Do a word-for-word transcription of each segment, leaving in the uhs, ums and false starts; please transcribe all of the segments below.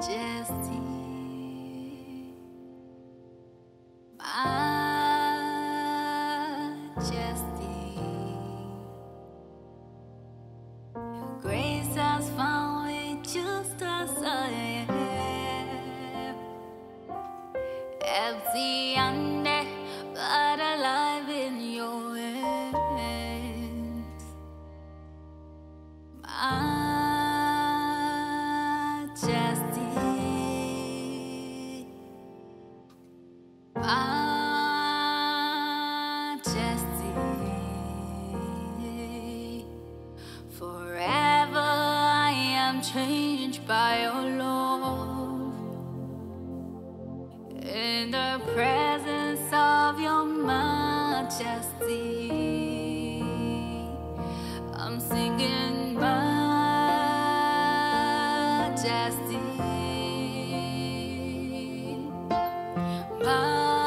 majesty, majesty, your grace has found me just as I am, empty and dead, but alive in your hands. My majesty, forever I am changed by your love. In the presence of your majesty, I'm singing majesty, majesty.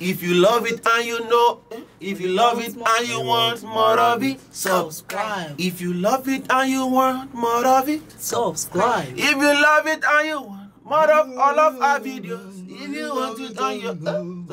If you love it and you know, if you love it and you want more of it, subscribe. If you love it and you want more of it, subscribe. If you love it and you want more of all of our videos, if you want it and you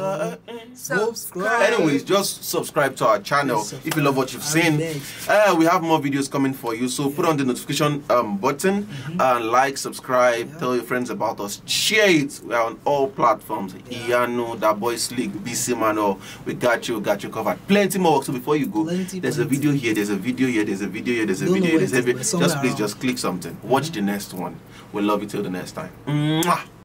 uh, subscribe. Anyways, just subscribe to our channel if you love what you've seen. Uh, we have more videos coming for you, so put on the notification um, button and like, subscribe, tell your friends about us. Share it. We are on all platforms. Iyanu, That Boys League, B C Mano. We got you, got you covered. Plenty more. So before you go, there's a video here, there's a video here, there's a video here, there's a video here. There's a video. Just please, just click something. Watch the next one. We'll love you till the next time. Mwah.